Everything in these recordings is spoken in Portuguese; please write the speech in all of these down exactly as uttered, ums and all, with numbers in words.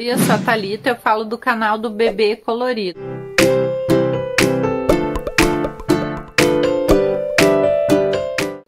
Eu sou a Thalita, eu falo do canal do Bebê Colorido.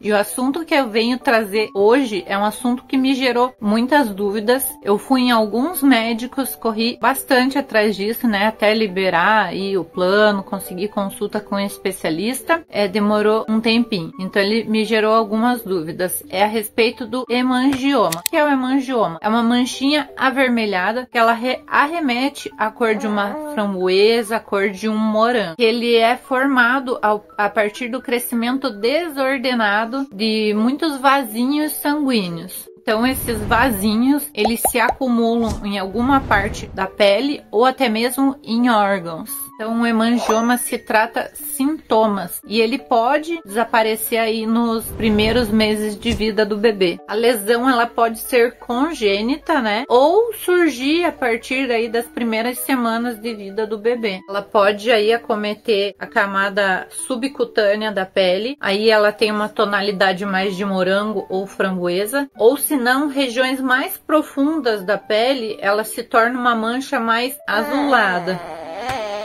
E o assunto que eu venho trazer hoje é um assunto que me gerou muitas dúvidas. Eu fui em alguns médicos, corri bastante atrás disso, né? Até liberar aí o plano, conseguir consulta com um especialista. É, demorou um tempinho. Então ele me gerou algumas dúvidas. É a respeito do hemangioma. O que é o hemangioma? É uma manchinha avermelhada que ela arremete à cor de uma framboesa, à cor de um morango. Ele é formado ao, a partir do crescimento desordenado de muitos vasinhos sanguíneos. Então esses vasinhos, eles se acumulam em alguma parte da pele ou até mesmo em órgãos. Então o hemangioma se trata sintomas e ele pode desaparecer aí nos primeiros meses de vida do bebê. A lesão ela pode ser congênita, né? Ou surgir a partir aí das primeiras semanas de vida do bebê. Ela pode aí acometer a camada subcutânea da pele, aí ela tem uma tonalidade mais de morango ou framboesa, ou se não, regiões mais profundas da pele, ela se torna uma mancha mais azulada.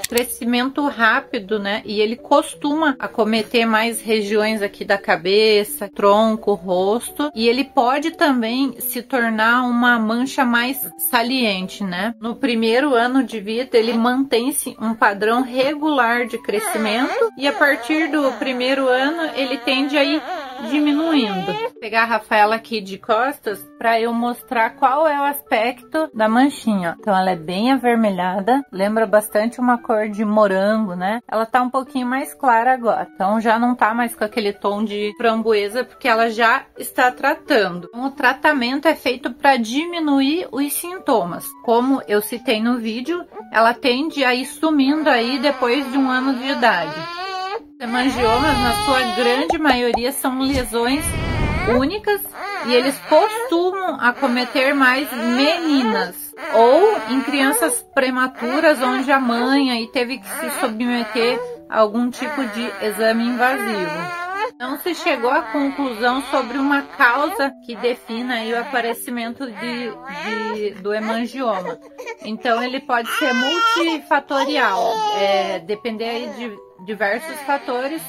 Crescimento rápido, né? E ele costuma acometer mais regiões aqui da cabeça, tronco, rosto. E ele pode também se tornar uma mancha mais saliente, né? No primeiro ano de vida, ele mantém-se um padrão regular de crescimento. E a partir do primeiro ano, ele tende a ir diminuindo. Vou pegar a Rafaela aqui de costas para eu mostrar qual é o aspecto da manchinha. Então ela é bem avermelhada, lembra bastante uma cor de morango, né? Ela tá um pouquinho mais clara agora, então já não tá mais com aquele tom de framboesa porque ela já está tratando. Então, o tratamento é feito para diminuir os sintomas. Como eu citei no vídeo, ela tende a ir sumindo aí depois de um ano de idade. Hemangiomas, na sua grande maioria, são lesões únicas e eles costumam acometer mais meninas ou em crianças prematuras onde a mãe aí teve que se submeter a algum tipo de exame invasivo. Não se chegou à conclusão sobre uma causa que defina aí o aparecimento de, de, do hemangioma. Então ele pode ser multifatorial, é, depender aí de diversos fatores,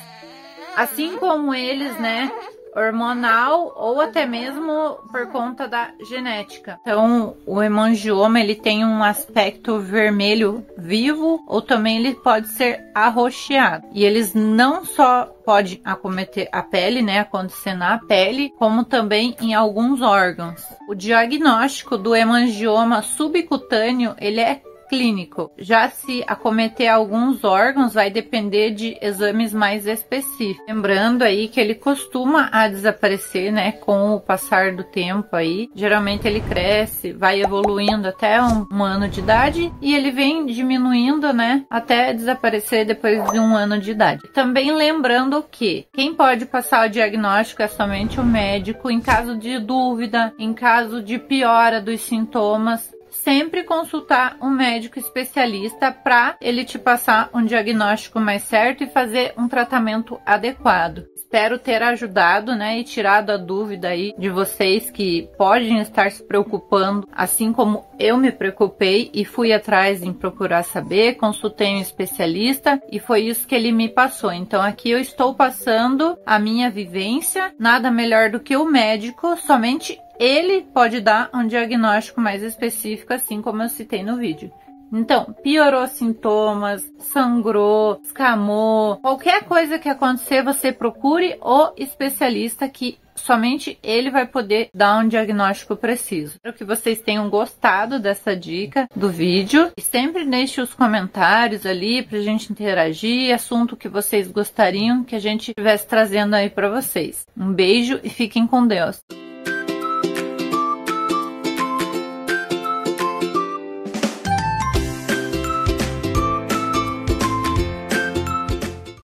assim como eles, né? Hormonal ou até mesmo por conta da genética. Então o hemangioma ele tem um aspecto vermelho vivo ou também ele pode ser arroxeado. E eles não só podem acometer a pele, né, acontecer na pele, como também em alguns órgãos. O diagnóstico do hemangioma subcutâneo ele é clínico. Já se acometer alguns órgãos vai depender de exames mais específicos. Lembrando aí que ele costuma a desaparecer, né, com o passar do tempo aí. Geralmente ele cresce, vai evoluindo até um, um ano de idade e ele vem diminuindo, né, até desaparecer depois de um ano de idade. Também lembrando que quem pode passar o diagnóstico é somente o médico em caso de dúvida, em caso de piora dos sintomas. Sempre consultar um médico especialista para ele te passar um diagnóstico mais certo e fazer um tratamento adequado. Espero ter ajudado, né, e tirado a dúvida aí de vocês que podem estar se preocupando, assim como eu me preocupei e fui atrás em procurar saber, consultei um especialista e foi isso que ele me passou. Então aqui eu estou passando a minha vivência, nada melhor do que o médico, somente ele pode dar um diagnóstico mais específico, assim como eu citei no vídeo. Então, piorou sintomas, sangrou, escamou, qualquer coisa que acontecer, você procure o especialista que somente ele vai poder dar um diagnóstico preciso. Espero que vocês tenham gostado dessa dica do vídeo. E sempre deixe os comentários ali pra gente interagir, assunto que vocês gostariam que a gente estivesse trazendo aí pra vocês. Um beijo e fiquem com Deus.